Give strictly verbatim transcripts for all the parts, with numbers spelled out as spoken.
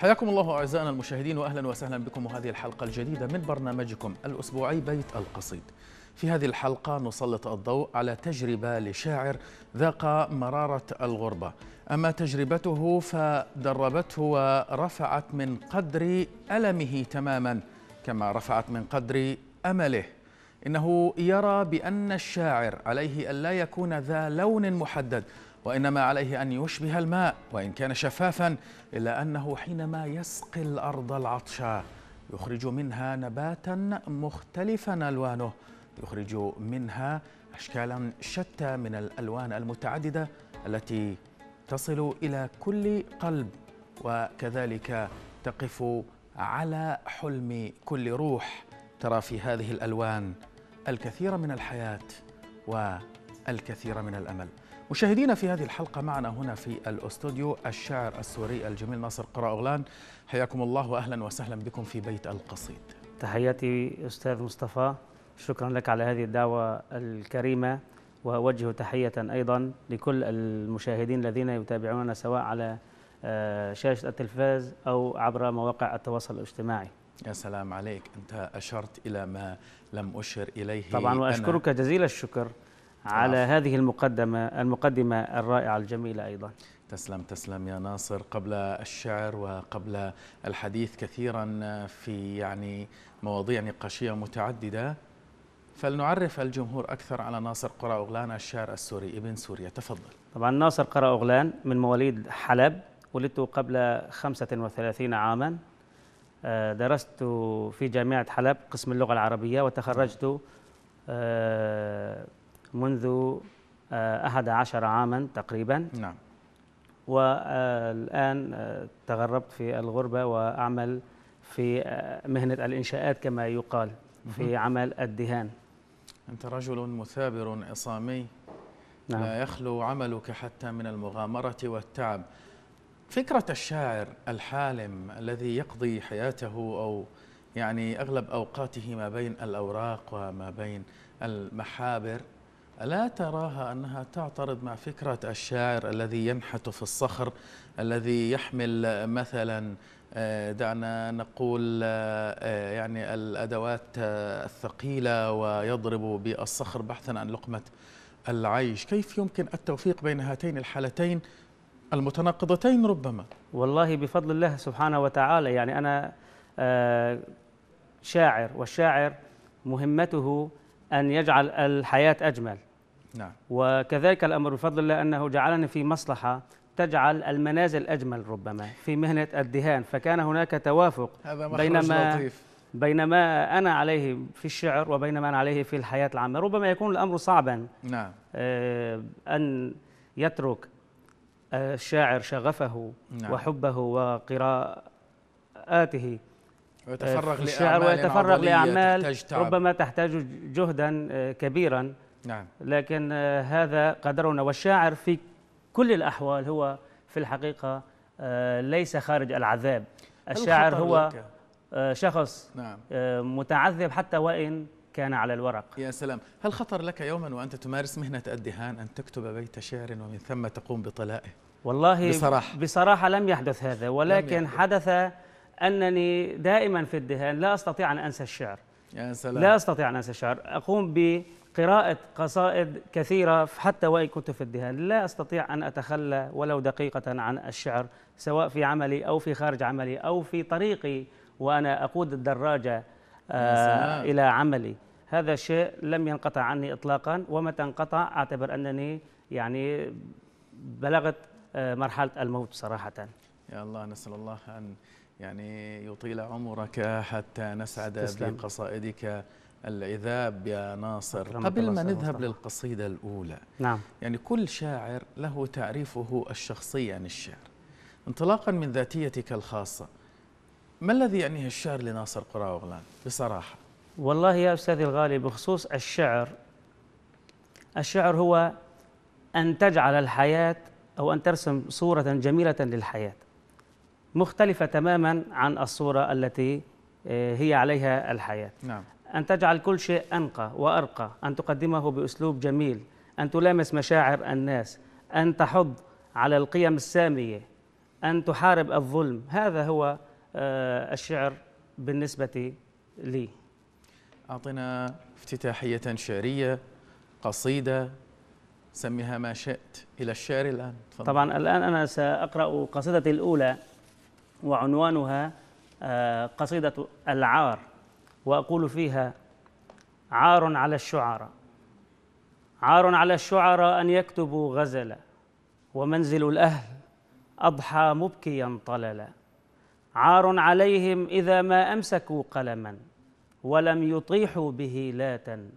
حياكم الله أعزائنا المشاهدين، وأهلا وسهلا بكم وهذه الحلقة الجديدة من برنامجكم الأسبوعي بيت القصيد. في هذه الحلقة نسلط الضوء على تجربة لشاعر ذاق مرارة الغربة، أما تجربته فدربته ورفعت من قدر ألمه تماما كما رفعت من قدر أمله. إنه يرى بأن الشاعر عليه ألا يكون ذا لون محدد، وإنما عليه أن يشبه الماء وإن كان شفافا، إلا أنه حينما يسقي الأرض العطشة يخرج منها نباتا مختلفا ألوانه، يخرج منها أشكالا شتى من الألوان المتعددة التي تصل إلى كل قلب، وكذلك تقف على حلم كل روح. ترى في هذه الألوان الكثير من الحياة والكثير من الأمل. مشاهدينا، في هذه الحلقة معنا هنا في الأستوديو الشاعر السوري الجميل ناصر قره أوغلان. حياكم الله وأهلا وسهلا بكم في بيت القصيد. تحياتي أستاذ مصطفى، شكرا لك على هذه الدعوة الكريمة، وأوجه تحية أيضا لكل المشاهدين الذين يتابعوننا سواء على شاشة التلفاز أو عبر مواقع التواصل الاجتماعي. يا سلام عليك، أنت أشرت إلى ما لم أشر إليه طبعا، وأشكرك جزيل الشكر على هذه المقدمة المقدمة الرائعة الجميلة أيضا. تسلم تسلم يا ناصر. قبل الشعر وقبل الحديث كثيرا في يعني مواضيع نقاشية متعددة، فلنعرف الجمهور أكثر على ناصر قره أوغلان الشاعر السوري ابن سوريا، تفضل. طبعا ناصر قره أوغلان من مواليد حلب، ولدت قبل خمسة وثلاثين عاما، درست في جامعة حلب قسم اللغة العربية، وتخرجت منذ أحد عشر عاما تقريبا. نعم. والآن تغربت في الغربة وأعمل في مهنة الإنشاءات كما يقال، في عمل الدهان. أنت رجل مثابر عصامي. نعم. لا يخلو عملك حتى من المغامرة والتعب. فكرة الشاعر الحالم الذي يقضي حياته أو يعني أغلب أوقاته ما بين الأوراق وما بين المحابر، ألا تراها أنها تعترض مع فكرة الشاعر الذي ينحت في الصخر، الذي يحمل مثلا دعنا نقول يعني الأدوات الثقيلة ويضرب بالصخر بحثا عن لقمة العيش؟ كيف يمكن التوفيق بين هاتين الحالتين المتناقضتين ربما؟ والله بفضل الله سبحانه وتعالى، يعني أنا شاعر، والشاعر مهمته أن يجعل الحياة أجمل. نعم. وكذلك الأمر بفضل الله أنه جعلني في مصلحة تجعل المنازل أجمل ربما في مهنة الدهان، فكان هناك توافق بينما بينما أنا عليه في الشعر وبينما أنا عليه في الحياة العامة. ربما يكون الأمر صعبا. نعم. أن يترك الشاعر شغفه. نعم. وحبه وقراءاته ويتفرغ لأعمال ويتفرغ لأعمال تحتاج ربما تحتاج جهدا كبيرا. نعم. لكن هذا قدرنا، والشاعر في كل الأحوال هو في الحقيقة ليس خارج العذاب. الشاعر هو شخص. نعم. متعذب حتى وإن كان على الورق. يا سلام. هل خطر لك يوما وأنت تمارس مهنة الدهان أن تكتب بيت شعر ومن ثم تقوم بطلائه؟ والله بصراحة, بصراحة لم يحدث هذا، ولكن يحدث. حدث أنني دائما في الدهان لا أستطيع أن أنسى الشعر. يا سلام. لا أستطيع أن أنسى الشعر، أقوم بقراءة قصائد كثيرة حتى وإن كنت في الدهان، لا أستطيع أن أتخلى ولو دقيقة عن الشعر، سواء في عملي أو في خارج عملي أو في طريقي وأنا أقود الدراجة آه إلى عملي. هذا الشيء لم ينقطع عني إطلاقا، ومتى انقطع أعتبر أنني يعني بلغت آه مرحلة الموت صراحة. يا الله، نسأل الله أن يعني يطيل عمرك حتى نسعد بقصائدك العذاب يا ناصر. قبل ما نذهب للقصيدة الأولى، نعم، يعني كل شاعر له تعريفه الشخصي عن الشعر. انطلاقا من ذاتيتك الخاصة، ما الذي يعنيه الشعر لناصر قره أوغلان بصراحة؟ والله يا أستاذي الغالي بخصوص الشعر، الشعر هو أن تجعل الحياة أو أن ترسم صورة جميلة للحياة مختلفة تماما عن الصورة التي هي عليها الحياة. نعم. أن تجعل كل شيء أنقى وأرقى، أن تقدمه بأسلوب جميل، أن تلامس مشاعر الناس، أن تحض على القيم السامية، أن تحارب الظلم. هذا هو الشعر بالنسبة لي. أعطنا افتتاحية شعرية، قصيدة، سميها ما شئت، إلى الشعر الآن. تفضل. طبعا الآن أنا سأقرأ قصيدتي الأولى وعنوانها قصيدة العار، وأقول فيها: عار على الشعراء، عار على الشعراء أن يكتبوا غزلا، ومنزل الأهل أضحى مبكيا طللا، عار عليهم إذا ما أمسكوا قلما، ولم يطيحوا به لاتا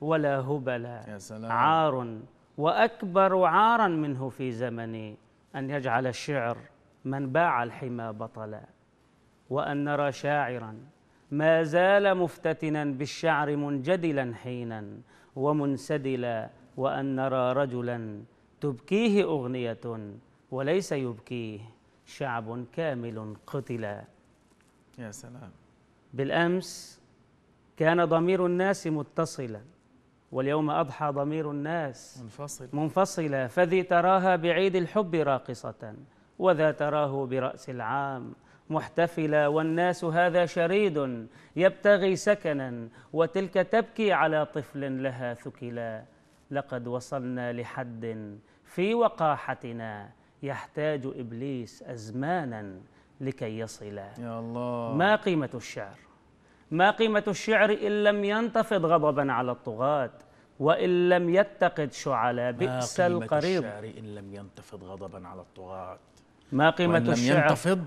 ولا هبلا، عار وأكبر عارا منه في زمني أن يجعل الشعر من باع الحمى بطلا، وأن نرى شاعرا ما زال مفتتنا بالشعر منجدلا حينا ومنسدلا، وأن نرى رجلا تبكيه أغنية وليس يبكيه شعب كامل قتلا. يا سلام. بالأمس كان ضمير الناس متصلا، واليوم أضحى ضمير الناس منفصل. منفصلا، فذي تراها بعيد الحب راقصة، وذا تراه برأس العام محتفلا، والناس هذا شريد يبتغي سكنا، وتلك تبكي على طفل لها ثكلا، لقد وصلنا لحد في وقاحتنا، يحتاج إبليس أزمانا لكي يصلا. يا الله. ما قيمة الشعر؟ ما قيمة الشعر إن لم ينتفض غضبا على الطغاة، وإن لم يتقد شعلا، بئس القريب. ما قيمة الشعر إن لم ينتفض غضبا على الطغاة، ما قيمة الشعر؟ ينتفض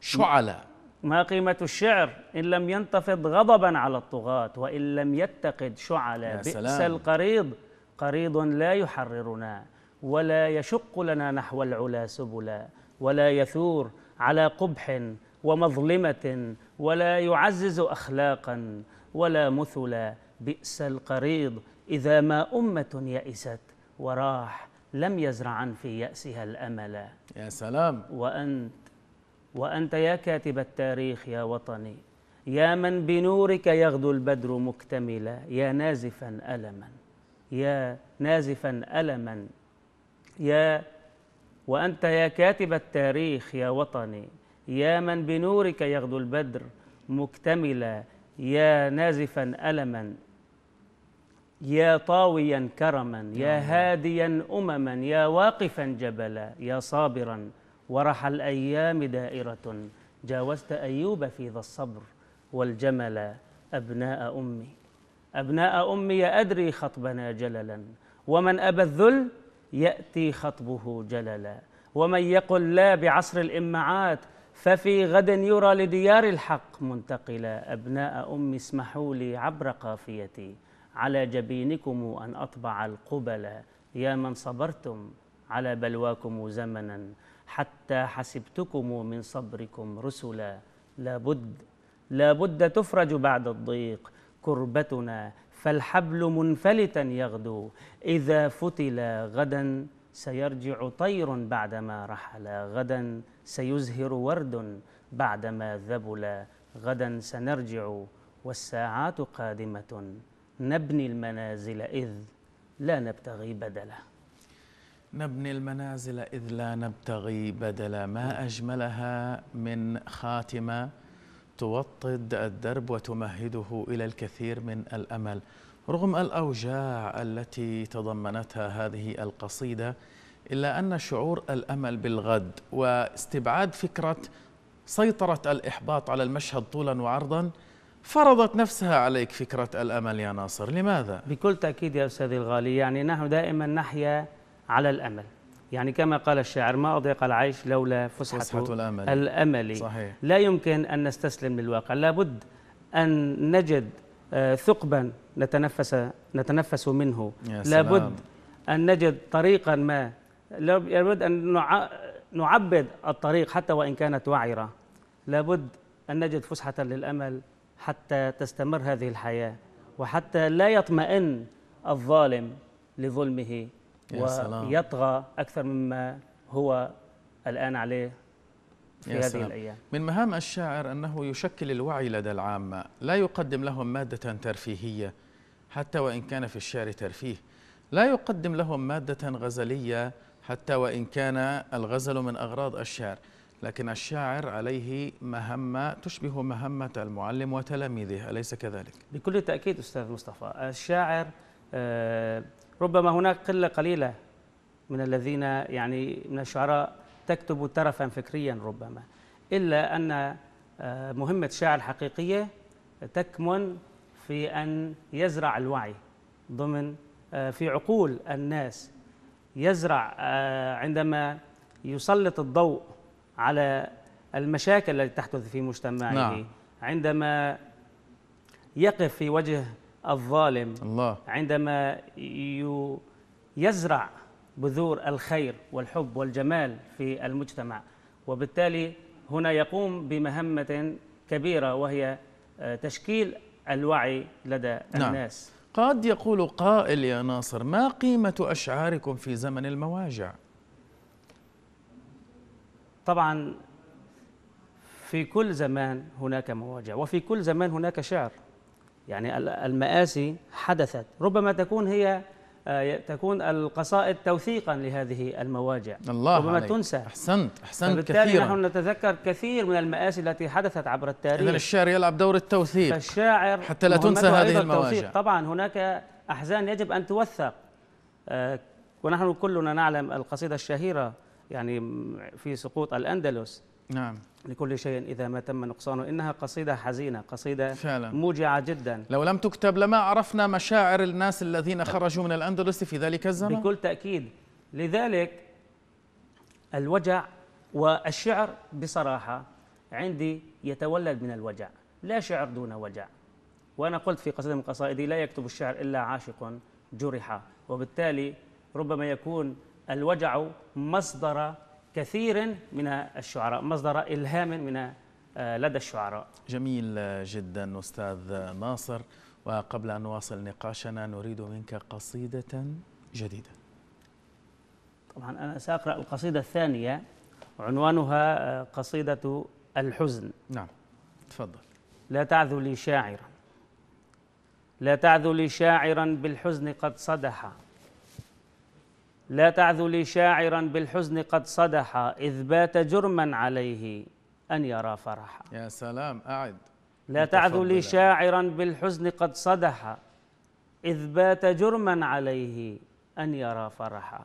شعلا. ما قيمة الشعر إن لم ينتفض غضبا على الطغاة، وإن لم يتقد شعلا، بئس القريض، قريض لا يحررنا، ولا يشق لنا نحو العلا سبلا، ولا يثور على قبح ومظلمة، ولا يعزز أخلاقا ولا مثلا، بئس القريض إذا ما أمة يئست وراح، لم يزرعن في يأسها الأملا. يا سلام. وأنت وأنت يا كاتب التاريخ يا وطني، يا من بنورك يغدو البدر مكتملا، يا نازفا ألما، يا نازفا ألما يا وأنت يا كاتب التاريخ يا وطني، يا من بنورك يغدو البدر مكتملا، يا نازفا ألما، يا طاويا كرما، يا هاديا أمما، يا واقفا جبلا، يا صابرا ورح الأيام دائرة، جاوزت أيوب في ذا الصبر والجمل. أبناء أمي أبناء أمي أدري خطبنا جللا، ومن أبى الذل يأتي خطبه جللا، ومن يقل لا بعصر الإمعات ففي غد يرى لديار الحق منتقلا. أبناء أمي اسمحوا لي عبر قافيتي، على جبينكم أن أطبع القبلا، يا من صبرتم على بلواكم زمنا، حتى حسبتكم من صبركم رسلا، لابد لابد تفرج بعد الضيق كربتنا، فالحبل منفلتا يغدو إذا فتلا، غدا سيرجع طير بعدما رحلا، غدا سيزهر ورد بعدما ذبلا، غدا سنرجع والساعات قادمة، نبني المنازل إذ لا نبتغي بدلا. نبني المنازل إذ لا نبتغي بدلا. ما أجملها من خاتمة توطد الدرب وتمهده إلى الكثير من الأمل، رغم الأوجاع التي تضمنتها هذه القصيدة، إلا أن شعور الأمل بالغد واستبعاد فكرة سيطرة الإحباط على المشهد طولا وعرضا فرضت نفسها عليك فكرة الأمل يا ناصر. لماذا؟ بكل تأكيد يا أستاذي الغالي، يعني نحن دائما نحيا على الأمل، يعني كما قال الشاعر: ما أضيق العيش لولا فسحة, فسحة الأمل, الأمل. صحيح. لا يمكن أن نستسلم للواقع، لابد أن نجد ثقبا نتنفس نتنفس منه، لابد أن نجد طريقا ما، لابد أن نعبد الطريق حتى وإن كانت وعرة، لابد أن نجد فسحة للأمل حتى تستمر هذه الحياة، وحتى لا يطمئن الظالم لظلمه ويطغى أكثر مما هو الآن عليه في هذه الأيام. من مهام الشاعر أنه يشكل الوعي لدى العامة، لا يقدم لهم مادة ترفيهية حتى وإن كان في الشعر ترفيه، لا يقدم لهم مادة غزلية حتى وإن كان الغزل من أغراض الشعر، لكن الشاعر عليه مهمة تشبه مهمة المعلم وتلاميذه، أليس كذلك؟ بكل تأكيد أستاذ مصطفى، الشاعر ربما هناك قلة قليلة من الذين يعني من الشعراء تكتب ترفا فكريا ربما، إلا أن مهمة الشاعر الحقيقية تكمن في أن يزرع الوعي ضمن في عقول الناس، يزرع عندما يسلط الضوء على المشاكل التي تحدث في مجتمعه. نعم. عندما يقف في وجه الظالم. الله. عندما يزرع بذور الخير والحب والجمال في المجتمع، وبالتالي هنا يقوم بمهمة كبيرة وهي تشكيل الوعي لدى الناس. نعم. قد يقول قائل يا ناصر، ما قيمة أشعاركم في زمن المواجع؟ طبعا في كل زمان هناك مواجع، وفي كل زمان هناك شعر، يعني المآسي حدثت، ربما تكون هي تكون القصائد توثيقا لهذه المواجع. الله ربما عليك. تنسى. أحسنت أحسنت كثيرا. وبالتالي نحن نتذكر كثير من المآسي التي حدثت عبر التاريخ. إذن الشعر يلعب دور التوثيق. فالشاعر حتى لا تنسى هذه المواجع. طبعا هناك أحزان يجب أن توثق، ونحن كلنا نعلم القصيدة الشهيرة يعني في سقوط الأندلس. نعم. لكل شيء إذا ما تم نقصانه، إنها قصيدة حزينة، قصيدة فعلا موجعة جدا. لو لم تكتب لما عرفنا مشاعر الناس الذين خرجوا من الأندلس في ذلك الزمن. بكل تأكيد، لذلك الوجع والشعر بصراحة عندي يتولد من الوجع، لا شعر دون وجع. وأنا قلت في قصيدة من قصائدي، لا يكتب الشعر إلا عاشق جرح، وبالتالي ربما يكون الوجع مصدر كثير من الشعراء، مصدر إلهام من لدى الشعراء. جميل جدا أستاذ ناصر، وقبل أن نواصل نقاشنا نريد منك قصيدة جديدة. طبعا أنا سأقرأ القصيدة الثانية، عنوانها قصيدة الحزن. نعم تفضل. لا تعذو لي شاعرا، لا تعذو لي شاعرا بالحزن قد صدح، لا تعذو لي شاعرا بالحزن قد صدح، إذ بات جرما عليه أن يرى فرحا. يا سلام، أعد. لا تعذو لي شاعرا بالحزن قد صدح، إذ بات جرما عليه أن يرى فرحا،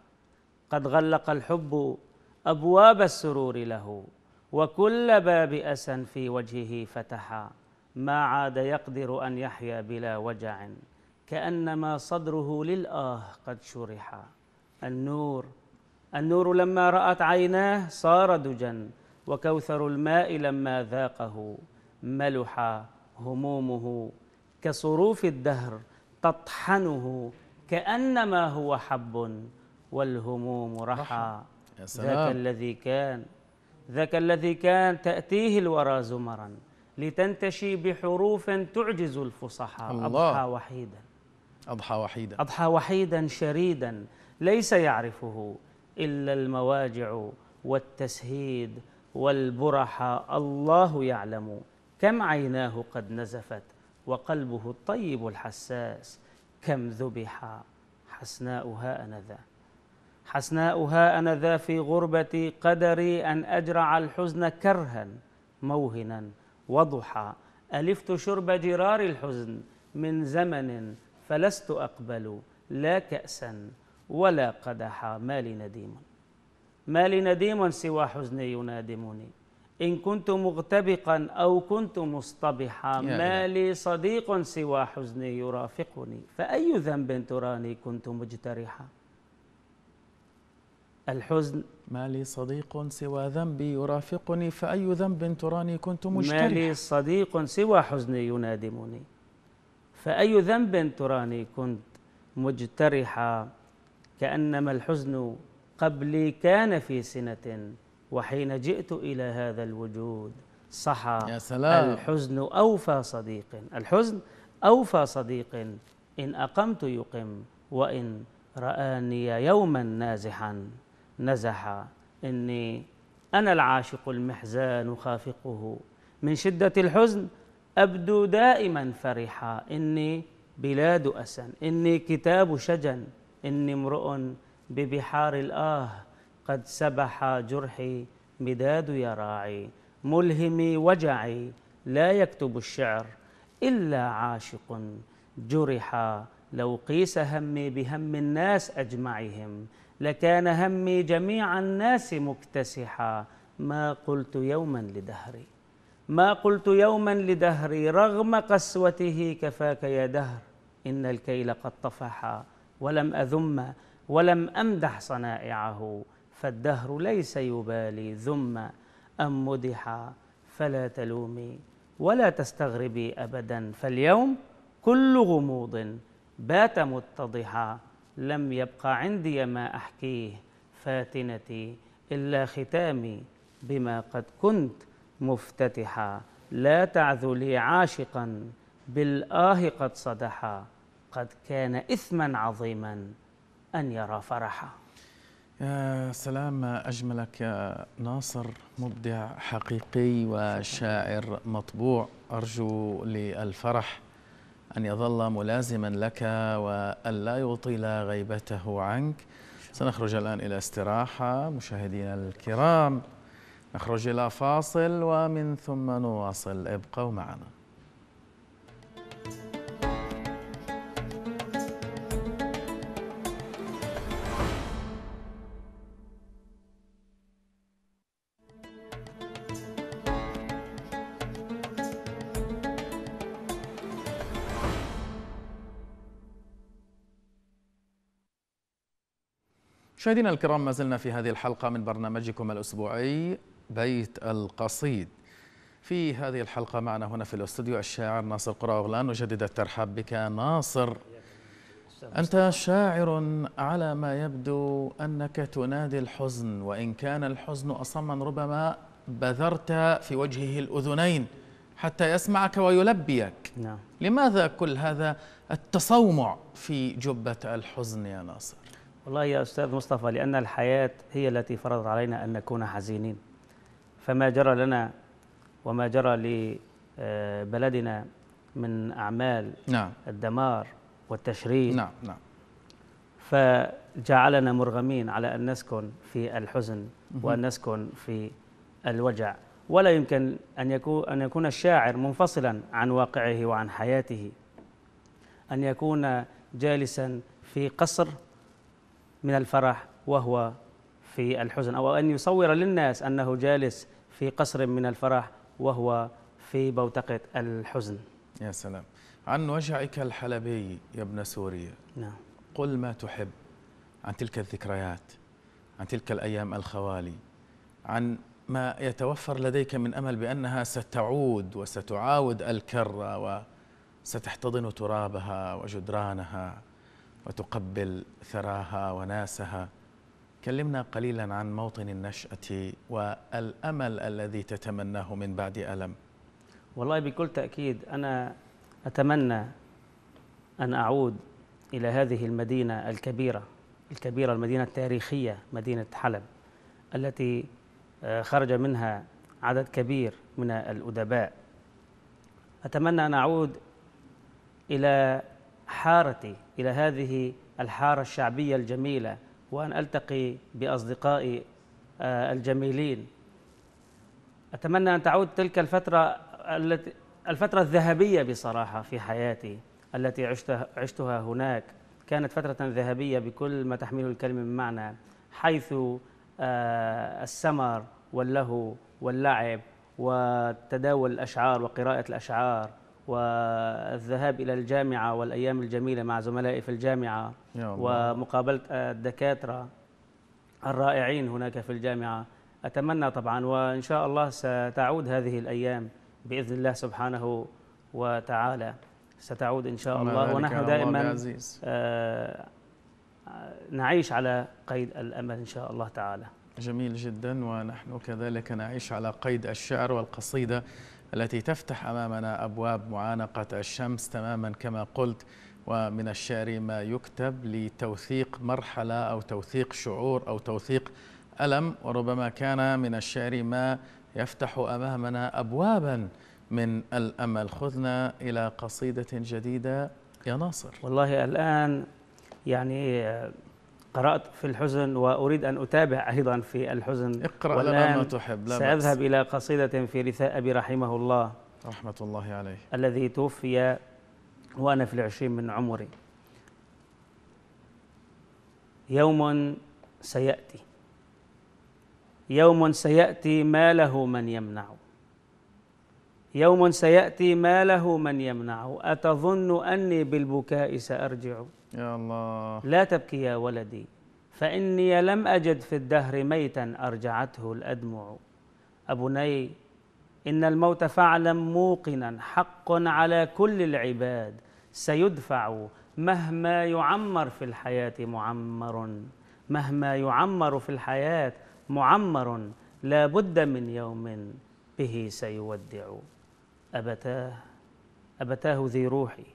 قد غلق الحب أبواب السرور له، وكل باب أسى في وجهه فتحا، ما عاد يقدر أن يحيا بلا وجع، كأنما صدره للآه قد شرحا. النور النور لما رأت عيناه صار دجا، وكوثر الماء لما ذاقه ملح همومه، كصروف الدهر تطحنه، كأنما هو حب والهموم رحى. ذاك الذي كان ذاك الذي كان تأتيه الورى زمرا، لتنتشي بحروف تعجز الفصحى. أضحى وحيدا أضحى وحيدا أضحى وحيدا شريدا، ليس يعرفه إلا المواجع والتسهيد والبرحة. الله يعلم كم عيناه قد نزفت، وقلبه الطيب الحساس كم ذبح. حسناؤها أنذا حسناؤها أنذا في غربتي، قدري أن أجرع الحزن كرها موهنا وضحى. ألفت شرب جرار الحزن من زمن، فلست أقبل لا كأسا ولا قدحا. ما لي نديم ما لي نديم سوى حزني ينادمني، إن كنت مغتبقا أو كنت مصطبحا. ما لي صديق سوى حزني يرافقني، فأي ذنب تراني كنت مجترحا. الحزن ما لي صديق سوى ذنبي يرافقني، فأي ذنب تراني كنت مجترحا. ما لي صديق سوى حزني ينادمني، فأي ذنب تراني كنت مجترحا. كأنما الحزن قبلي كان في سنة، وحين جئت إلى هذا الوجود صحى. يا سلام. الحزن أوفى صديق الحزن أوفى صديق، إن أقمت يقم، وإن رآني يوما نازحا نزحا. إني أنا العاشق المحزان خافقه، من شدة الحزن أبدو دائما فرحا. إني بلاد أسى، إني كتاب شجن، إني امرؤ ببحار الآه، قد سبح جرحي مداد يا راعي ملهمي وجعي لا يكتب الشعر إلا عاشق جرح لو قيس همي بهم الناس أجمعهم لكان همي جميع الناس مكتسحا ما قلت يوما لدهري ما قلت يوما لدهري رغم قسوته كفاك يا دهر إن الكيل قد طفحا ولم أذم ولم أمدح صنائعه فالدهر ليس يبالي ذم أم مدحا فلا تلومي ولا تستغربي أبدا فاليوم كل غموض بات متضحا لم يبقى عندي ما أحكيه فاتنتي إلا ختامي بما قد كنت مفتتحا لا تعذلي عاشقا بالآه قد صدحا قد كان إثما عظيما أن يرى فرحا. يا سلام، أجملك يا ناصر، مبدع حقيقي وشاعر مطبوع. أرجو للفرح أن يظل ملازما لك وألا يطيل غيبته عنك. سنخرج الآن إلى استراحة مشاهدينا الكرام، نخرج إلى فاصل ومن ثم نواصل، ابقوا معنا. مشاهدينا الكرام، ما زلنا في هذه الحلقة من برنامجكم الأسبوعي بيت القصيد. في هذه الحلقة معنا هنا في الاستوديو الشاعر ناصر قره أوغلان. نجدد الترحاب بك ناصر. أنت شاعر على ما يبدو أنك تنادي الحزن، وإن كان الحزن أصما ربما بذرت في وجهه الأذنين حتى يسمعك ويلبيك. نعم. لماذا كل هذا التصومع في جبة الحزن يا ناصر؟ والله يا أستاذ مصطفى، لأن الحياة هي التي فرضت علينا أن نكون حزينين، فما جرى لنا وما جرى لبلدنا من أعمال نعم. الدمار والتشريد نعم. نعم. فجعلنا مرغمين على أن نسكن في الحزن وأن نسكن في الوجع، ولا يمكن أن يكون, أن يكون الشاعر منفصلا عن واقعه وعن حياته، أن يكون جالسا في قصر من الفرح وهو في الحزن، أو أن يصور للناس أنه جالس في قصر من الفرح وهو في بوتقة الحزن. يا سلام. عن وجعك الحلبي يا ابن سوريا نعم. قل ما تحب عن تلك الذكريات، عن تلك الأيام الخوالي، عن ما يتوفر لديك من أمل بأنها ستعود وستعاود الكرة وستحتضن ترابها وجدرانها وتقبل ثراها وناسها. كلمنا قليلا عن موطن النشأة والأمل الذي تتمناه من بعد ألم. والله بكل تأكيد أنا أتمنى أن أعود إلى هذه المدينة الكبيرة الكبيرة المدينة التاريخية، مدينة حلب التي خرج منها عدد كبير من الأدباء. أتمنى أن أعود إلى حارتي، إلى هذه الحارة الشعبية الجميلة، وأن ألتقي بأصدقائي الجميلين. أتمنى أن تعود تلك الفترة التي الفترة الذهبية بصراحة في حياتي التي عشتها عشتها هناك، كانت فترة ذهبية بكل ما تحمله الكلمة من معنى، حيث السمر واللهو واللعب وتداول الأشعار وقراءة الأشعار والذهاب إلى الجامعة والأيام الجميلة مع زملائي في الجامعة ومقابلة الدكاترة الرائعين هناك في الجامعة. أتمنى طبعا، وإن شاء الله ستعود هذه الأيام بإذن الله سبحانه وتعالى، ستعود إن شاء الله، ونحن دائما آه نعيش على قيد الأمل إن شاء الله تعالى. جميل جدا، ونحن كذلك نعيش على قيد الشعر والقصيدة التي تفتح أمامنا أبواب معانقة الشمس تماما كما قلت. ومن الشعر ما يكتب لتوثيق مرحلة أو توثيق شعور أو توثيق ألم، وربما كان من الشعر ما يفتح أمامنا أبوابا من الأمل. خذنا إلى قصيدة جديدة يا ناصر. والله الآن يعني قرأت في الحزن وأريد أن أتابع أيضا في الحزن. اقرأ لنا ما تحب. لا سأذهب إلى قصيدة في رثاء أبي رحمه الله رحمة الله عليه الذي توفي وأنا في العشرين من عمري. يوم سيأتي يوم سيأتي ما له من يمنع يوم سيأتي ما له من يمنع أتظن أني بالبكاء سأرجع. يا الله لا تبكي يا ولدي فإني لم أجد في الدهر ميتا أرجعته الأدمع. أبني إن الموت فعلا موقنا حق على كل العباد سيدفع مهما يعمر في الحياة معمر مهما يعمر في الحياة معمر لا بد من يوم به سيودع. أبتاه أبتاه ذي روحي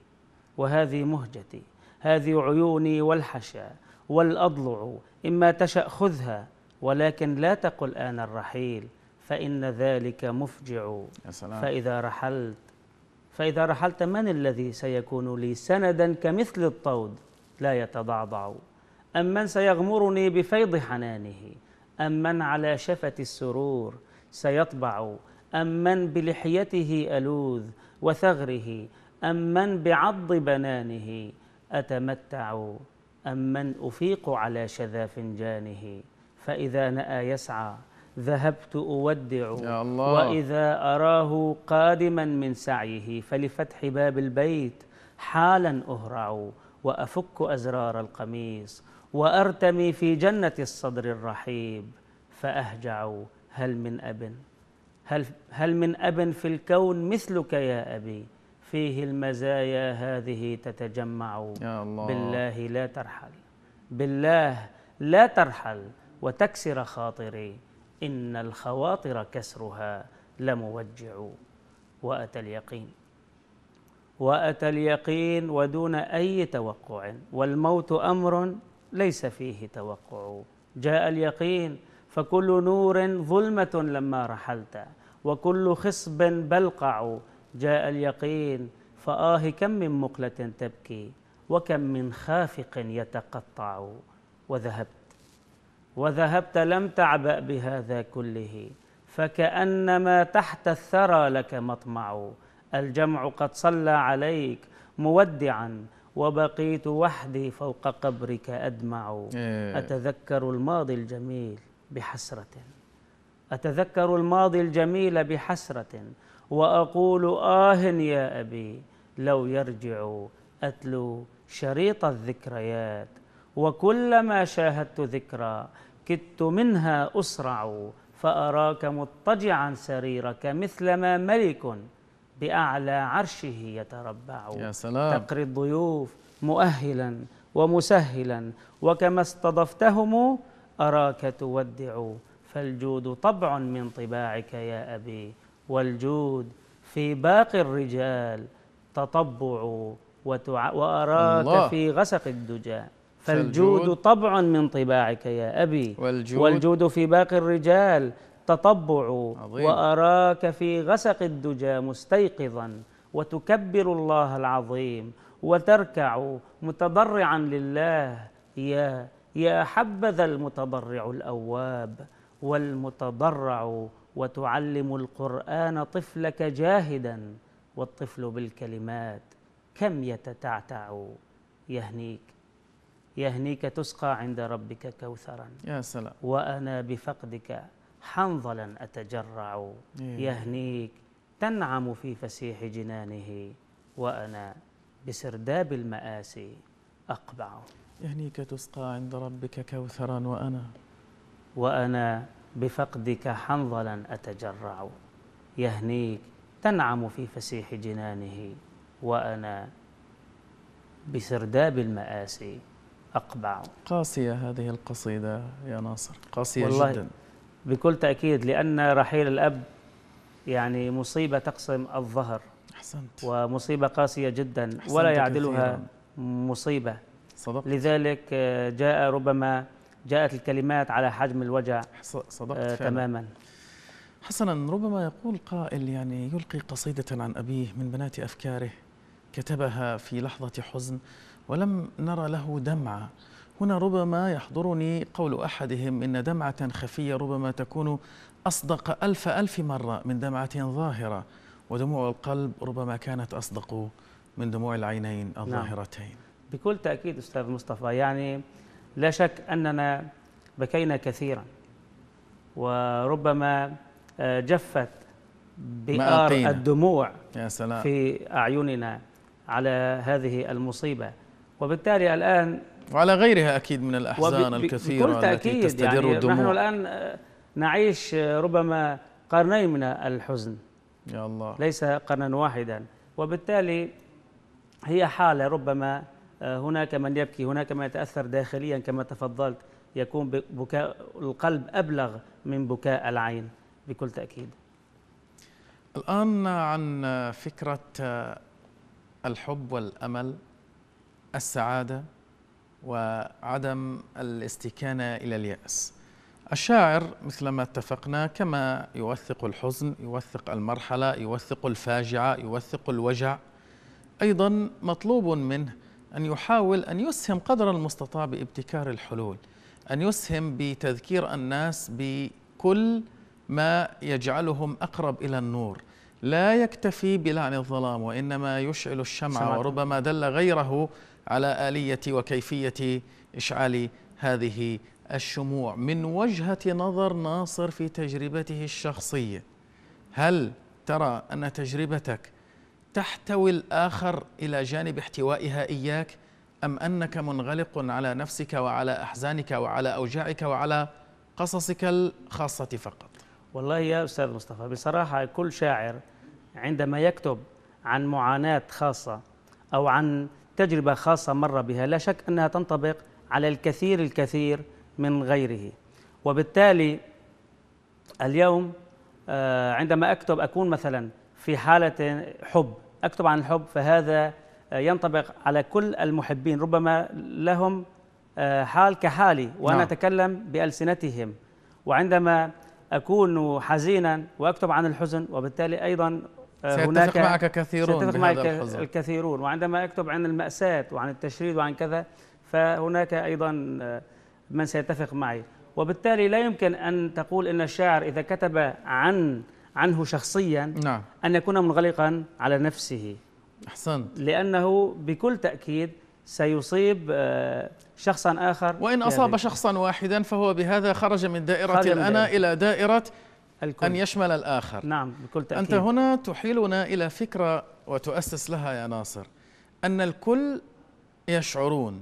وهذه مهجتي هذه عيوني والحشا والأضلع إما تشأ خذها ولكن لا تقل آن الرحيل فإن ذلك مفجع. يا سلام. فإذا رحلت فإذا رحلت من الذي سيكون لي سندا كمثل الطود لا يتضعضع أم من سيغمرني بفيض حنانه أم من على شفة السرور سيطبع أم من بلحيته ألوذ وثغره أم من بعض بنانه أتمتع أم من أفيق على شذا فنجانه. فإذا نأى يسعى ذهبت أودع يا الله. وإذا أراه قادما من سعيه فلفتح باب البيت حالا أهرع وأفك أزرار القميص وأرتمي في جنة الصدر الرحيب فأهجع هل من أب هل, هل من أب في الكون مثلك يا أبي فيه المزايا هذه تتجمع. يا الله. بالله لا ترحل بالله لا ترحل وتكسر خاطري إن الخواطر كسرها لموجع. وأتى اليقين وأتى اليقين ودون أي توقع والموت أمر ليس فيه توقع. جاء اليقين فكل نور ظلمة لما رحلت وكل خصب بلقع. جاء اليقين فآه كم من مقلة تبكي وكم من خافق يتقطع. وذهبت وذهبت لم تعبأ بهذا كله فكأنما تحت الثرى لك مطمع. الجمع قد صلى عليك مودعا وبقيت وحدي فوق قبرك أدمع. أتذكر الماضي الجميل بحسرة أتذكر الماضي الجميل بحسرة وأقول آه يا أبي لو يرجع. أتلو شريط الذكريات وكلما شاهدت ذكرى كدت منها أسرع فأراك مضطجعا سريرك مثلما ملك بأعلى عرشه يتربع. يا سلام. تقري الضيوف مؤهلا ومسهلا وكما استضفتهم أراك تودع فالجود طبع من طباعك يا أبي والجود في باقي الرجال تطبع وتع... وأراك الله. في غسق الدجى فالجود طبع من طباعك يا أبي والجود, والجود في باقي الرجال تطبع. عظيم. وأراك في غسق الدجى مستيقظا وتكبر الله العظيم وتركع متضرعا لله يا يا حبذا المتضرع الأواب والمتضرع وتعلم القرآن طفلك جاهدا والطفل بالكلمات كم يتتعتع. يهنيك يهنيك تسقى عند ربك كوثرا. يا سلام. وأنا بفقدك حنظلا أتجرع. يهنيك تنعم في فسيح جنانه وأنا بسرداب المآسي أقبع. يهنيك تسقى عند ربك كوثرا وأنا وأنا بفقدك حنظلا أتجرع. يهنيك تنعم في فسيح جنانه وأنا بسرداب المآسي أقبع. قاسية هذه القصيدة يا ناصر، قاسية والله جدا بكل تأكيد، لأن رحيل الأب يعني مصيبة تقسم الظهر. أحسنت. ومصيبة قاسية جدا ولا يعدلها كثيراً. مصيبة صدقت. لذلك جاء ربما جاءت الكلمات على حجم الوجع. صدقت آه تماما. حسنا، ربما يقول قائل يعني يلقي قصيدة عن أبيه من بنات أفكاره كتبها في لحظة حزن ولم نرى له دمعة، هنا ربما يحضرني قول أحدهم إن دمعة خفية ربما تكون أصدق ألف ألف مرة من دمعة ظاهرة، ودموع القلب ربما كانت أصدق من دموع العينين الظاهرتين. نعم. بكل تأكيد أستاذ مصطفى، يعني لا شك أننا بكينا كثيرا، وربما جفت بئار الدموع يا سلام في أعيننا على هذه المصيبة، وبالتالي الآن وعلى غيرها أكيد من الأحزان الكثيرة التي تستدر يعني الدموع. نحن الآن نعيش ربما قرنين من الحزن يا الله، ليس قرنا واحدا، وبالتالي هي حالة ربما هناك من يبكي، هناك من يتأثر داخليا كما تفضلت، يكون بكاء القلب أبلغ من بكاء العين بكل تأكيد. الآن عن فكرة الحب والأمل، السعادة وعدم الاستكانة إلى اليأس. الشاعر مثلما اتفقنا كما يوثق الحزن، يوثق المرحلة، يوثق الفاجعة، يوثق الوجع، أيضا مطلوب منه أن يحاول أن يسهم قدر المستطاع بابتكار الحلول، أن يسهم بتذكير الناس بكل ما يجعلهم أقرب إلى النور، لا يكتفي بلعن الظلام وإنما يشعل الشمع، وربما دل غيره على آلية وكيفية إشعال هذه الشموع. من وجهة نظر ناصر في تجربته الشخصية، هل ترى أن تجربتك تحتوي الآخر إلى جانب احتوائها إياك، أم أنك منغلق على نفسك وعلى أحزانك وعلى أوجاعك وعلى قصصك الخاصة فقط؟ والله يا أستاذ مصطفى، بصراحة كل شاعر عندما يكتب عن معاناة خاصة أو عن تجربة خاصة مر بها، لا شك أنها تنطبق على الكثير الكثير من غيره. وبالتالي اليوم عندما أكتب أكون مثلا في حالة حب، أكتب عن الحب، فهذا ينطبق على كل المحبين، ربما لهم حال كحالي وأنا أتكلم بألسنتهم. وعندما أكون حزينا وأكتب عن الحزن، وبالتالي أيضا هناك سيتفق معك كثيرون سيتفق معك الكثيرون. وعندما أكتب عن المأساة وعن التشريد وعن كذا، فهناك أيضا من سيتفق معي. وبالتالي لا يمكن أن تقول أن الشاعر إذا كتب عن عنه شخصيا نعم. أن يكون منغلقا على نفسه. أحسنت. لأنه بكل تأكيد سيصيب شخصا آخر، وإن أصاب شخصا واحدا فهو بهذا خرج من دائرة خرج الأنا من إلى دائرة الكل. أن يشمل الآخر. نعم بكل تأكيد. أنت هنا تحيلنا إلى فكرة وتؤسس لها يا ناصر، أن الكل يشعرون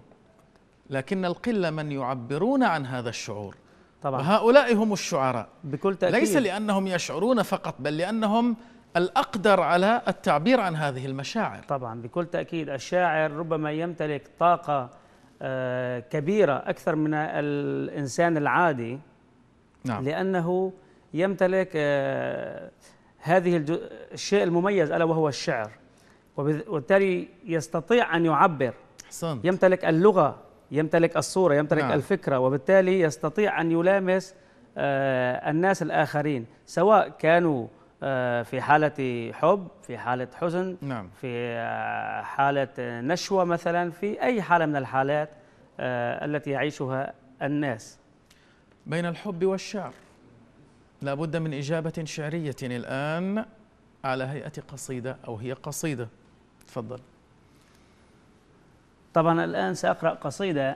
لكن القلة من يعبرون عن هذا الشعور. طبعا. وهؤلاء هم الشعراء بكل تأكيد، ليس لأنهم يشعرون فقط بل لأنهم الأقدر على التعبير عن هذه المشاعر. طبعا بكل تأكيد الشاعر ربما يمتلك طاقة كبيرة أكثر من الإنسان العادي. نعم. لأنه يمتلك هذه الشيء المميز ألا وهو الشعر، وبالتالي يستطيع أن يعبر. حسنت. يمتلك اللغة، يمتلك الصورة، يمتلك نعم. الفكرة، وبالتالي يستطيع أن يلامس الناس الآخرين سواء كانوا في حالة حب، في حالة حزن، نعم. في حالة نشوة مثلا، في أي حالة من الحالات التي يعيشها الناس. بين الحب والشعر لا بد من إجابة شعرية الآن على هيئة قصيدة، أو هي قصيدة. تفضل. طبعا الآن سأقرأ قصيدة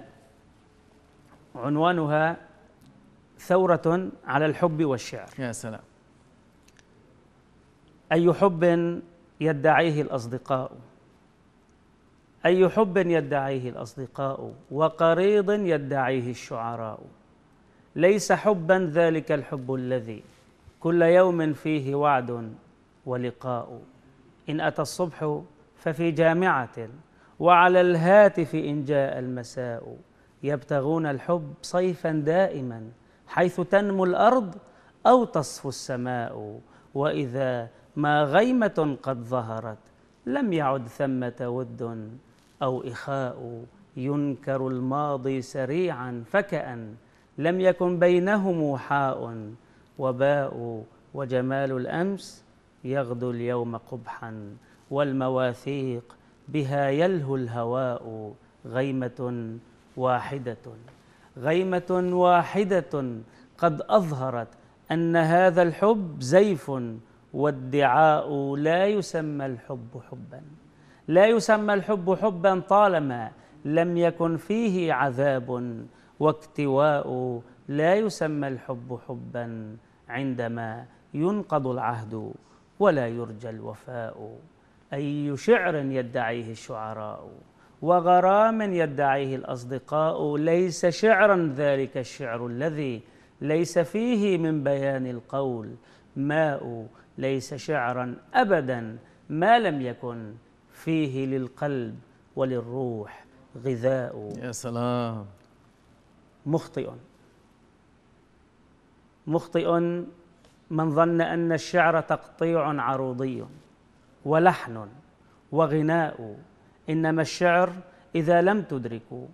عنوانها ثورة على الحب والشعر. يا سلام. أي حب يدعيه الأصدقاء، أي حب يدعيه الأصدقاء وقريض يدعيه الشعراء، ليس حبا ذلك الحب الذي كل يوم فيه وعد ولقاء، إن أتى الصبح ففي جامعة وعلى الهاتف إن جاء المساء، يبتغون الحب صيفا دائما حيث تنمو الأرض أو تصفو السماء، وإذا ما غيمة قد ظهرت لم يعد ثمة ود أو إخاء، ينكر الماضي سريعا فكأن لم يكن بينهم حاء وباء، وجمال الأمس يغدو اليوم قبحا والمواثيق بها يلهو الهواء، غيمة واحدة غيمة واحدة قد أظهرت أن هذا الحب زيف، والدعاء لا يسمى الحب حبا، لا يسمى الحب حبا طالما لم يكن فيه عذاب، واكتواء لا يسمى الحب حبا عندما ينقض العهد ولا يرجى الوفاء. أي شعر يدعيه الشعراء وغرام يدعيه الأصدقاء ليس شعرا ذلك الشعر الذي ليس فيه من بيان القول ماء، ليس شعرا أبدا ما لم يكن فيه للقلب وللروح غذاء. يا سلام. مخطئ مخطئ من ظن أن الشعر تقطيع عروضي ولحن وغناء، إنما الشعر إذا لم تدركوا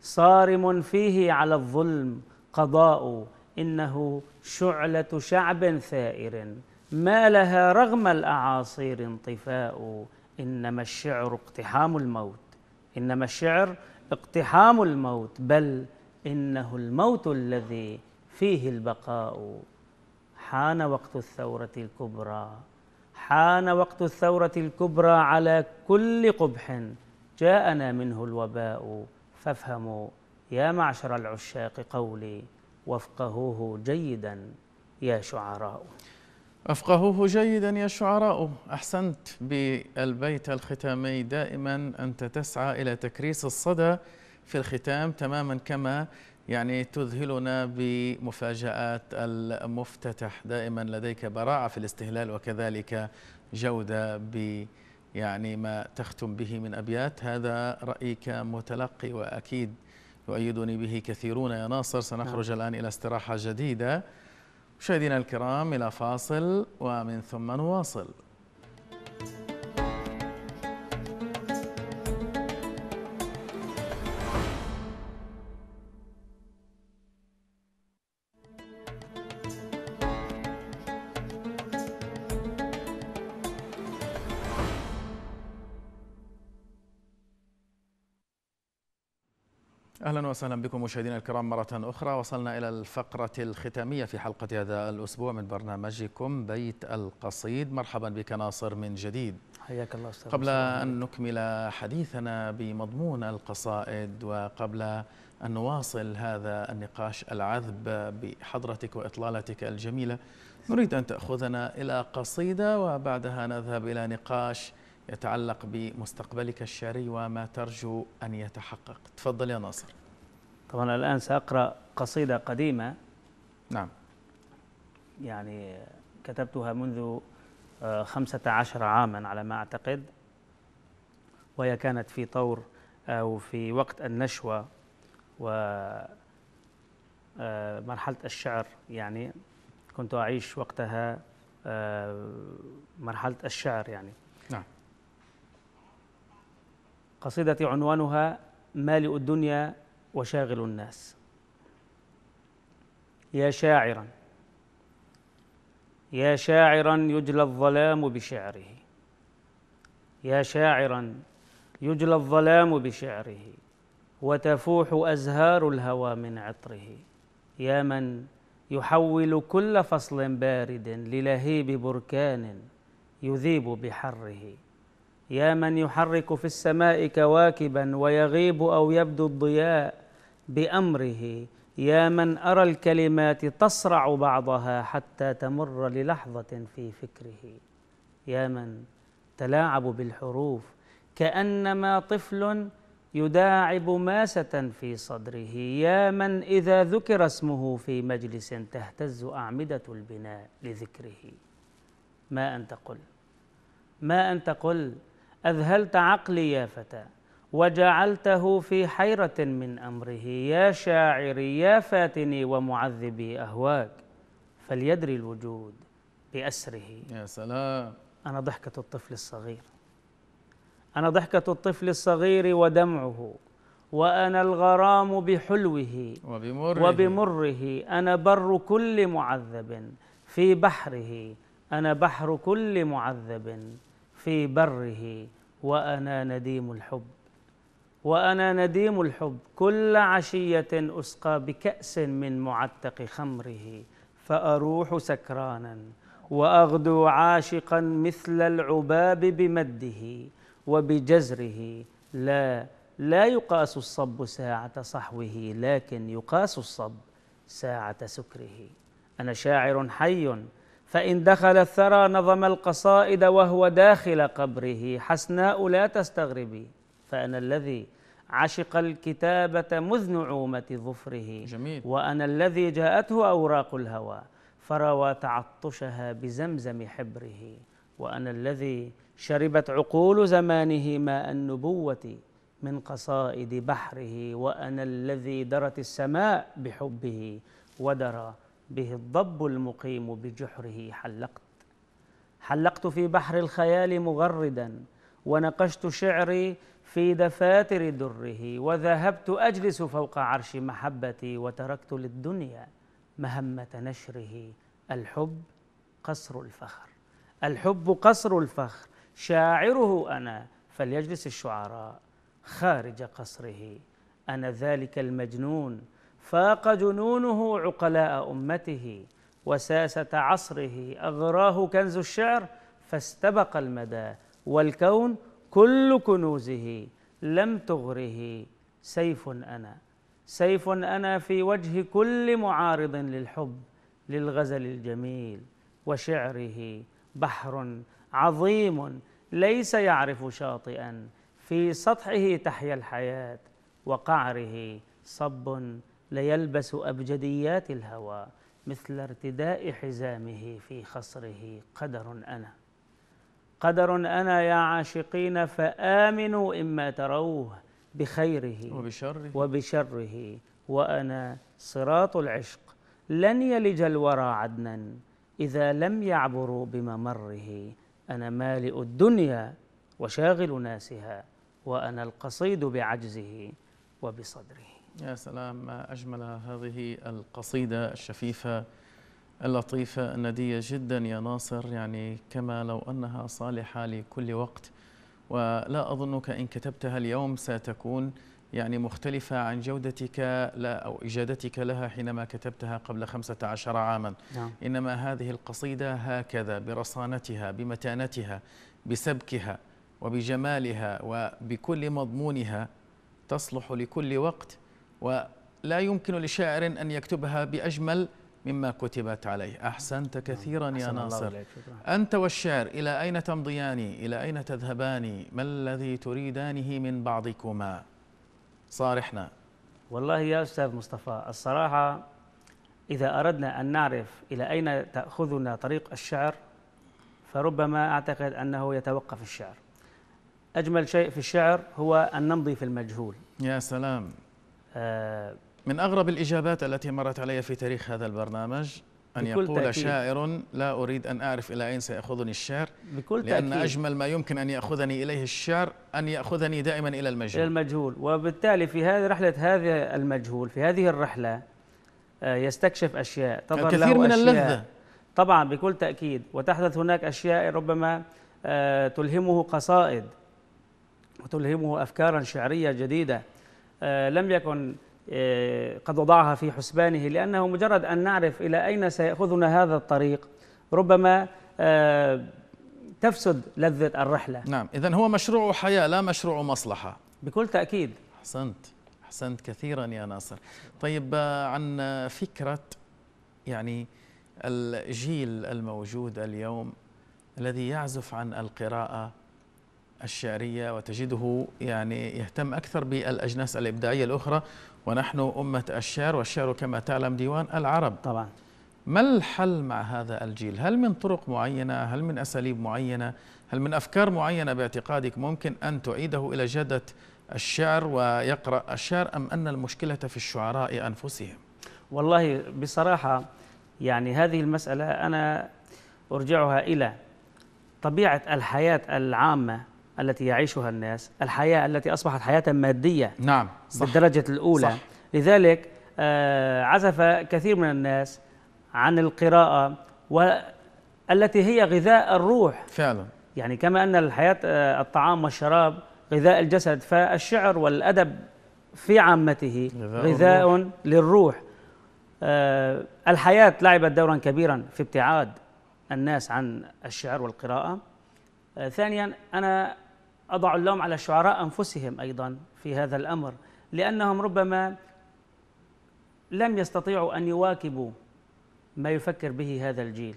صارم فيه على الظلم قضاء، إنه شعلة شعب ثائر ما لها رغم الأعاصير انطفاء. إنما الشعر اقتحام الموت، إنما الشعر اقتحام الموت، بل إنه الموت الذي فيه البقاء. حان وقت الثورة الكبرى، حان وقت الثورة الكبرى على كل قبح جاءنا منه الوباء. فافهموا يا معشر العشاق قولي، وافقهوه جيدا يا شعراء. أفقهوه جيدا يا شعراء. أحسنت بالبيت الختامي. دائما أنت تسعى إلى تكريس الصدى في الختام تماما كما يعني تذهلنا بمفاجآت المفتتح. دائما لديك براعة في الاستهلال وكذلك جودة ب يعني ما تختم به من أبيات. هذا رأيي كمتلقي وأكيد يؤيدني به كثيرون يا ناصر. سنخرج نعم. الآن إلى استراحة جديدة مشاهدينا الكرام، إلى فاصل ومن ثم نواصل. أهلا وسهلا بكم مشاهدينا الكرام مرة أخرى. وصلنا إلى الفقرة الختامية في حلقة هذا الأسبوع من برنامجكم بيت القصيد. مرحبا بك ناصر من جديد. حياك الله أستاذ. قبل أن نكمل حديثنا بمضمون القصائد وقبل أن نواصل هذا النقاش العذب بحضرتك وإطلالتك الجميلة، نريد أن تأخذنا إلى قصيدة وبعدها نذهب إلى نقاش يتعلق بمستقبلك الشعري وما ترجو أن يتحقق. تفضل يا ناصر. طبعا الآن سأقرأ قصيدة قديمة. نعم. يعني كتبتها منذ خمسة عشر عاما على ما أعتقد، وهي كانت في طور أو في وقت النشوة ومرحلة الشعر. يعني كنت أعيش وقتها مرحلة الشعر يعني. نعم. قصيدتي عنوانها مالئ الدنيا وشاغل الناس. يا شاعرا يا شاعرا يجلى الظلام بشعره، يا شاعرا يجلى الظلام بشعره وتفوح أزهار الهوى من عطره، يا من يحول كل فصل بارد للهيب بركان يذيب بحره، يا من يحرك في السماء كواكبا ويغيب أو يبدو الضياء بأمره، يا من أرى الكلمات تصرع بعضها حتى تمر للحظة في فكره، يا من تلاعب بالحروف كأنما طفل يداعب ماسة في صدره، يا من إذا ذكر اسمه في مجلس تهتز أعمدة البناء لذكره. ما أنت قل ما أنت قل أذهلت عقلي يا فتى وجعلته في حيرة من أمره، يا شاعري يا فاتني ومعذبي أهواك فليدري الوجود بأسره. يا سلام. أنا ضحكة الطفل الصغير، أنا ضحكة الطفل الصغير ودمعه، وأنا الغرام بحلوه وبمره, وبمره أنا بر كل معذب في بحره، أنا بحر كل معذب في بره، وأنا نديم الحب وأنا نديم الحب كل عشية أسقى بكأس من معتق خمره، فأروح سكرانا وأغدو عاشقا مثل العباب بمده وبجزره. لا لا يقاس الصب ساعة صحوه، لكن يقاس الصب ساعة سكره. أنا شاعر حي، فإن دخل الثرى نظم القصائد وهو داخل قبره. حسناء لا تستغربي، فأنا الذي عشق الكتابة مذ نعومة ظفره. جميل. وأنا الذي جاءته أوراق الهوى فروى تعطشها بزمزم حبره. وأنا الذي شربت عقول زمانه ماء النبوة من قصائد بحره. وأنا الذي درت السماء بحبه ودرى به الضب المقيم بجحره. حلقت حلقت في بحر الخيال مغردا، ونقشت شعري في دفاتر دره. وذهبت أجلس فوق عرش محبتي، وتركت للدنيا مهمة نشره. الحب قصر الفخر، الحب قصر الفخر، شاعره أنا فليجلس الشعراء خارج قصره. أنا ذلك المجنون فاق جنونه عقلاء أمته، وساسة عصره أغراه كنز الشعر فاستبق المدى. والكون كل كنوزه لم تغره. سيف أنا سيف أنا في وجه كل معارض للحب للغزل الجميل. وشعره بحر عظيم ليس يعرف شاطئا، في سطحه تحيا الحياة، وقعره صب ليلبس أبجديات الهوى مثل ارتداء حزامه في خصره. قدر أنا قدر أنا يا عاشقين، فآمنوا إما تروه بخيره وبشره, وبشره وأنا صراط العشق. لن يلج الورى عدنا إذا لم يعبروا بممره. أنا مالئ الدنيا وشاغل ناسها، وأنا القصيد بعجزه وبصدره. يا سلام، ما أجمل هذه القصيدة الشفيفة اللطيفة الندية جدا يا ناصر، يعني كما لو أنها صالحة لكل وقت. ولا أظنك إن كتبتها اليوم ستكون يعني مختلفة عن جودتك لا أو إجادتك لها حينما كتبتها قبل خمسة عشر عاما. نعم. إنما هذه القصيدة هكذا برصانتها بمتانتها بسبكها وبجمالها وبكل مضمونها تصلح لكل وقت، ولا يمكن لشاعر أن يكتبها بأجمل مما كتبت عليه. أحسنت كثيرا يا ناصر. أنت والشعر إلى أين تمضيان؟ إلى أين تذهبان؟ ما الذي تريدانه من بعضكما؟ صارحنا. والله يا أستاذ مصطفى، الصراحة إذا أردنا أن نعرف إلى أين تأخذنا طريق الشعر، فربما أعتقد أنه يتوقف الشعر. أجمل شيء في الشعر هو أن نمضي في المجهول. يا سلام. آه من أغرب الإجابات التي مرت علي في تاريخ هذا البرنامج أن يقول تأكيد. شاعر لا أريد أن أعرف إلى أين سيأخذني الشعر، بكل لأن تأكيد. أجمل ما يمكن أن يأخذني إليه الشعر أن يأخذني دائما إلى المجهول. إلى المجهول، وبالتالي في هذه رحلة هذا المجهول، في هذه الرحلة يستكشف أشياء تظهر له الكثير من اللذة طبعا، بكل تأكيد. وتحدث هناك أشياء ربما تلهمه قصائد وتلهمه أفكارا شعرية جديدة لم يكن قد وضعها في حسبانه، لأنه مجرد أن نعرف إلى أين سيأخذنا هذا الطريق ربما تفسد لذة الرحلة. نعم، إذن هو مشروع حياة لا مشروع مصلحة. بكل تأكيد. أحسنت أحسنت كثيرا يا ناصر. طيب، عن فكرة يعني الجيل الموجود اليوم الذي يعزف عن القراءة الشعرية وتجده يعني يهتم أكثر بالأجناس الإبداعية الأخرى، ونحن أمة الشعر، والشعر كما تعلم ديوان العرب طبعا. ما الحل مع هذا الجيل؟ هل من طرق معينة؟ هل من أساليب معينة؟ هل من أفكار معينة باعتقادك ممكن أن تعيده إلى جادة الشعر ويقرأ الشعر، أم أن المشكلة في الشعراء أنفسهم؟ والله بصراحة يعني هذه المسألة أنا أرجعها إلى طبيعة الحياة العامة التي يعيشها الناس، الحياة التي أصبحت حياة مادية. نعم، صح، بالدرجة الأولى. صح. لذلك عزف كثير من الناس عن القراءة والتي هي غذاء الروح فعلا. يعني كما أن الحياة الطعام والشراب غذاء الجسد، فالشعر والأدب في عامته غذاء للروح. آه الحياة لعبت دورا كبيرا في ابتعاد الناس عن الشعر والقراءة. آه ثانيا أنا أضع اللوم على الشعراء أنفسهم أيضا في هذا الأمر، لأنهم ربما لم يستطيعوا أن يواكبوا ما يفكر به هذا الجيل،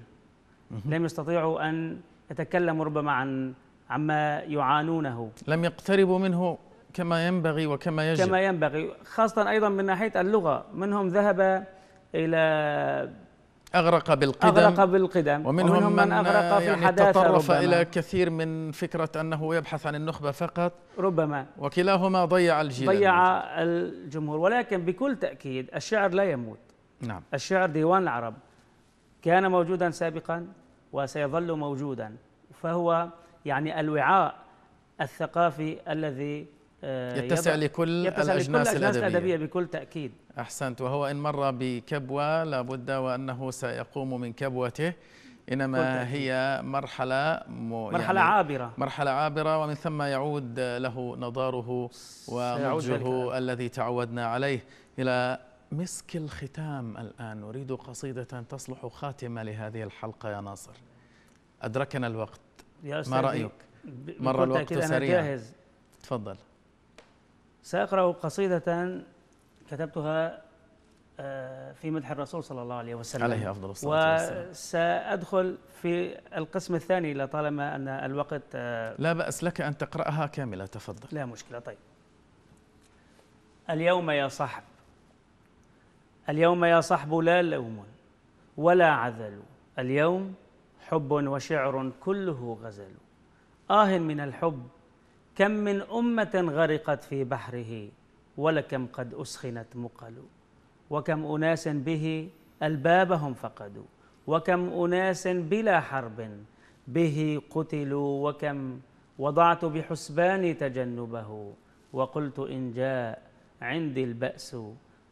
لم يستطيعوا أن يتكلموا ربما عن عما يعانونه، لم يقتربوا منه كما ينبغي وكما يجب كما ينبغي، خاصة أيضا من ناحية اللغة. منهم ذهب إلى أغرق بالقدم, أغرق بالقدم ومنهم, ومنهم من أغرق في يعني الحداثة، تطرف إلى كثير من فكرة أنه يبحث عن النخبة فقط ربما، وكلاهما ضيع الجيل، ضيع الجمهور. ولكن بكل تأكيد الشعر لا يموت. نعم. الشعر ديوان العرب كان موجودا سابقا وسيظل موجودا، فهو يعني الوعاء الثقافي الذي يتسع لكل يتسع الأجناس, لكل الأجناس الأدبية. الأدبية بكل تأكيد. أحسنت. وهو إن مر بكبوة لابد وأنه سيقوم من كبوته، إنما هي مرحلة مرحلة يعني عابرة مرحلة عابرة، ومن ثم يعود له نضاره ونضجه الذي تعودنا عليه. إلى مسك الختام الآن، أريد قصيدة تصلح خاتمة لهذه الحلقة يا ناصر. أدركنا الوقت، ما رأيك؟ مر الوقت سريعا. تفضل. سأقرأ قصيدة كتبتها في مدح الرسول صلى الله عليه وسلم عليه أفضل الصلاة والسلام، وسأدخل في القسم الثاني لطالما أن الوقت. لا بأس لك أن تقرأها كاملة، تفضل. لا مشكلة. طيب. اليوم يا صحب، اليوم يا صحب لا لوم ولا عذل، اليوم حب وشعر كله غزل، آه من الحب كم من أمة غرقت في بحره، ولكم قد أسخنت مقل، وكم أناس به ألبابهم فقدوا، وكم أناس بلا حرب به قتلوا، وكم وضعت بحسباني تجنبه، وقلت إن جاء عندي البأس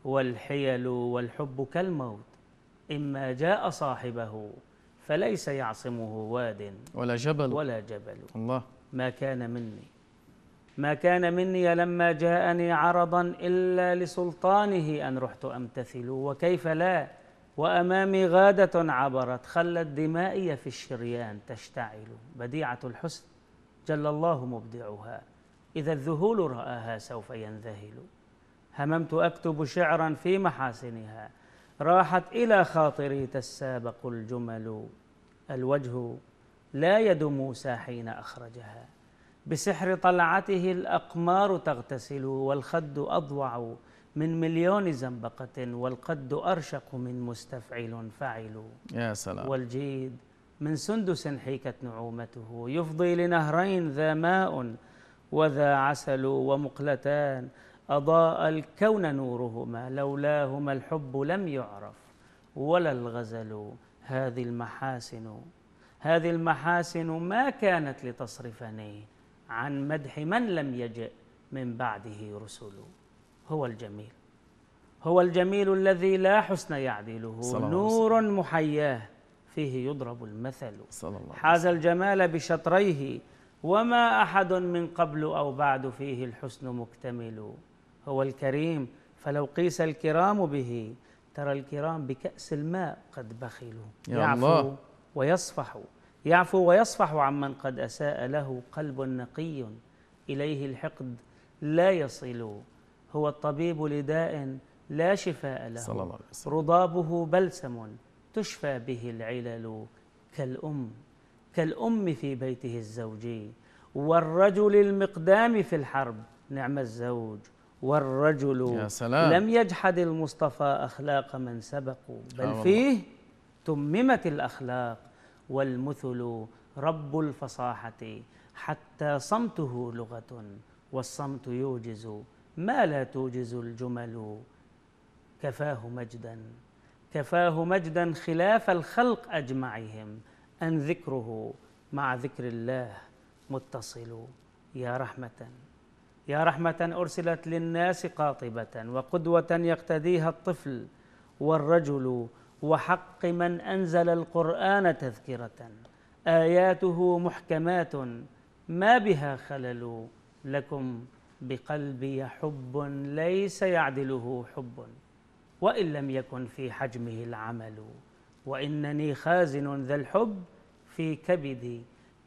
والحيل، والحب كالموت إما جاء صاحبه فليس يعصمه واد ولا جبل ولا جبل الله. ما كان مني ما كان مني لما جاءني عرضا إلا لسلطانه أن رحت أمتثل، وكيف لا وأمامي غادة عبرت خلت دمائي في الشريان تشتعل، بديعة الحسن جل الله مبدعها إذا الذهول رآها سوف ينذهل، هممت أكتب شعرا في محاسنها راحت إلى خاطري تسابق الجمل، الوجه لا يد موسى حين أخرجها بسحر طلعته الأقمار تغتسل، والخد أضوع من مليون زنبقة والقد أرشق من مستفعل فعل، يا سلام. والجيد من سندس حيكت نعومته يفضي لنهرين ذا ماء وذا عسل، ومقلتان أضاء الكون نورهما لولاهما الحب لم يعرف ولا الغزل، هذه المحاسن هذه المحاسن ما كانت لتصرفني عن مدح من لم يجئ من بعده رسل، هو الجميل هو الجميل الذي لا حسن يعدله، نور محياه فيه يضرب المثل، حاز الجمال بشطريه وما أحد من قبل أو بعد فيه الحسن مكتمل، هو الكريم فلو قيس الكرام به ترى الكرام بكأس الماء قد بخلوا، يعفو ويصفح يعفو ويصفح عمن قد أساء له، قلب نقي إليه الحقد لا يصل، هو الطبيب لداء لا شفاء له، رضابه بلسم تشفى به العلل، كالأم كالأم في بيته الزوجي، والرجل المقدام في الحرب نعم الزوج، والرجل لم يجحد المصطفى أخلاق من سبقوا، بل فيه تممت الأخلاق، والمثل رب الفصاحة حتى صمته لغة، والصمت يوجز ما لا توجز الجمل، كفاه مجدا كفاه مجدا خلاف الخلق أجمعهم، أن ذكره مع ذكر الله متصل، يا رحمة يا رحمة أرسلت للناس قاطبة، وقدوة يقتديها الطفل والرجل، وحق من أنزل القرآن تذكرة آياته محكمات ما بها خلل، لكم بقلبي حب ليس يعدله حب، وإن لم يكن في حجمه العمل، وإنني خازن ذا الحب في كبدي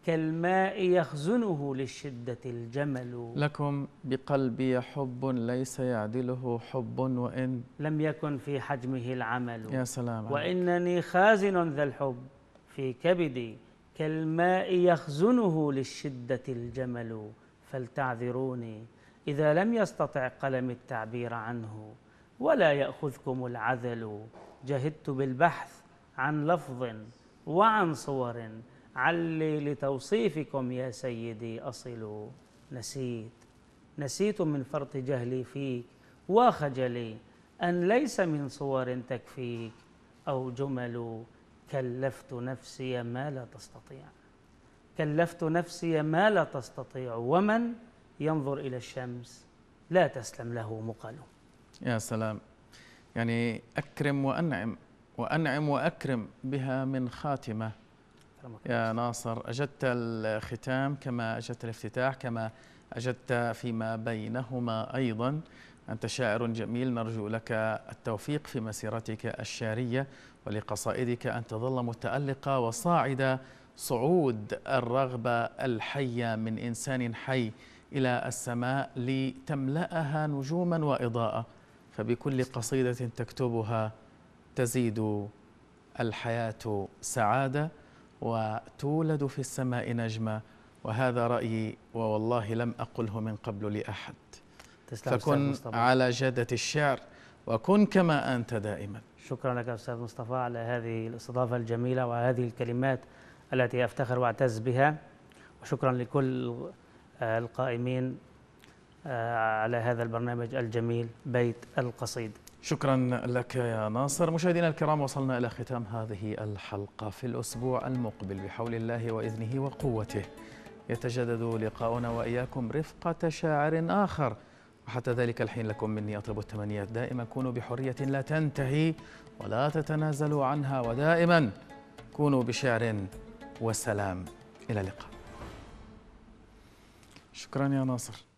كالماء يخزنه للشدة الجمل. لكم بقلبي حب ليس يعدله حب وإن لم يكن في حجمه العمل. يا سلام. وإنني خازن ذا الحب في كبدي كالماء يخزنه للشدة الجمل، فلتعذروني إذا لم يستطع قلم التعبير عنه ولا يأخذكم العذل. جهدت بالبحث عن لفظ وعن صور علي لتوصيفكم يا سيدي أصل. نسيت نسيت من فرط جهلي فيك وخجلي أن ليس من صور تكفيك أو جمل. كلفت نفسي ما لا تستطيع، كلفت نفسي ما لا تستطيع، ومن ينظر إلى الشمس لا تسلم له مقل. يا سلام. يعني أكرم وأنعم وأنعم وأكرم بها من خاتمة. يا ناصر، أجدت الختام كما أجدت الافتتاح، كما أجدت فيما بينهما أيضا. أنت شاعر جميل، نرجو لك التوفيق في مسيرتك الشعرية، ولقصائدك أن تظل متألقة وصاعدة صعود الرغبة الحية من إنسان حي إلى السماء لتملأها نجوما وإضاءة، فبكل قصيدة تكتبها تزيد الحياة سعادة وتولد في السماء نجمة. وهذا رأيي، ووالله لم أقله من قبل لأحد. فكن على جادة الشعر وكن كما أنت دائما. شكرا لك أستاذ مصطفى على هذه الاستضافة الجميلة وهذه الكلمات التي أفتخر وأعتز بها، وشكرا لكل القائمين على هذا البرنامج الجميل بيت القصيد. شكرا لك يا ناصر. مشاهدينا الكرام، وصلنا إلى ختام هذه الحلقة. في الأسبوع المقبل بحول الله وإذنه وقوته يتجدد لقاؤنا وإياكم رفقة شاعر آخر، وحتى ذلك الحين لكم مني أطيب التمنيات. دائما كونوا بحرية لا تنتهي ولا تتنازلوا عنها، ودائما كونوا بشعر وسلام. إلى اللقاء. شكرا يا ناصر.